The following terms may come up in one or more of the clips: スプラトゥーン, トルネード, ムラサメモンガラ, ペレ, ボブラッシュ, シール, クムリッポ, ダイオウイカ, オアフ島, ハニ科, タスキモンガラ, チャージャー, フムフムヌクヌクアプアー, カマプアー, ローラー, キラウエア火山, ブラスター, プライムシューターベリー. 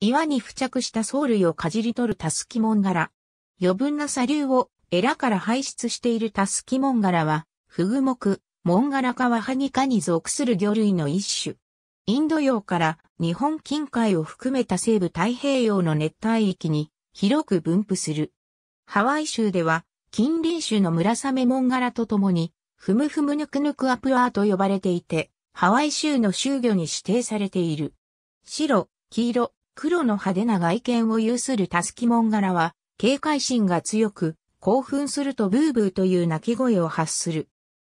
岩に付着した藻類をかじり取るタスキモンガラ。余分な砂粒をエラから排出しているタスキモンガラは、フグ目、モンガラ科はハニ科に属する魚類の一種。インド洋から日本近海を含めた西部太平洋の熱帯域に広く分布する。ハワイ州では近隣種のムラサメモンガラと共に、フムフムヌクヌクアプアーと呼ばれていて、ハワイ州の州魚に指定されている。白、黄色、黒の派手な外見を有するタスキモンガラは、警戒心が強く、興奮するとブーブーという鳴き声を発する。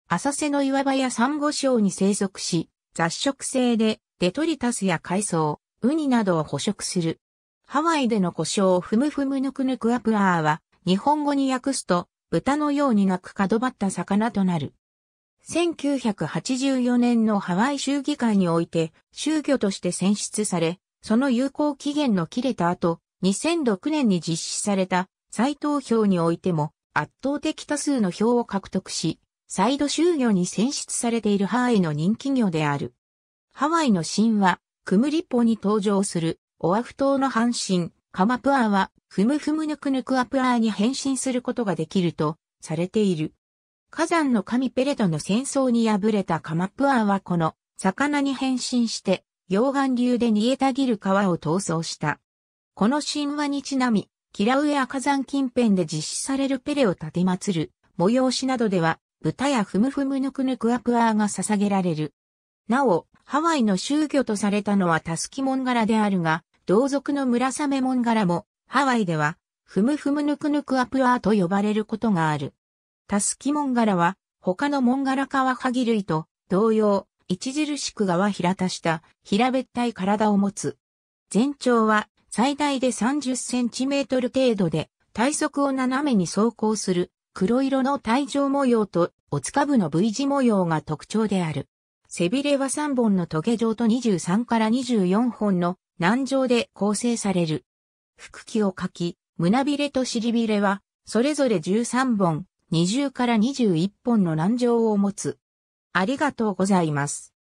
浅瀬の岩場やサンゴ礁に生息し、雑食性でデトリタスや海藻、ウニなどを捕食する。ハワイでの呼称フムフムヌクヌクアプアーは、日本語に訳すと、豚のように鳴く角張った魚となる。1984年のハワイ州議会において、州魚として選出され、その有効期限の切れた後、2006年に実施された再投票においても圧倒的多数の票を獲得し、再度州魚に選出されているハワイの人気魚である。ハワイの神話、クムリッポに登場するオアフ島の半身、カマプアはフムフムヌクヌクアプアに変身することができるとされている。火山の神ペレとの戦争に敗れたカマプアはこの魚に変身して溶岩流で煮えたぎる川を逃走した。この神話にちなみ、キラウエア火山近辺で実施されるペレを奉る催しなどでは、豚やフムフムヌクヌクアプアが捧げられる。なお、ハワイの州魚とされたのはタスキモンガラであるが、同族のムラサメモンガラも、ハワイでは、フムフムヌクヌクアプアと呼ばれることがある。タスキモンガラは、他のモンガラ科はハギ類と同様、著しく側平たした平べったい体を持つ。全長は、最大で30センチメートル程度で、体側を斜めに走行する黒色の帯状模様とおつかぶの V 字模様が特徴である。背びれは3本のトゲ状と23から24本の軟状で構成される。腹鰭をかき、胸びれと尻びれはそれぞれ13本、20から21本の軟状を持つ。ありがとうございます。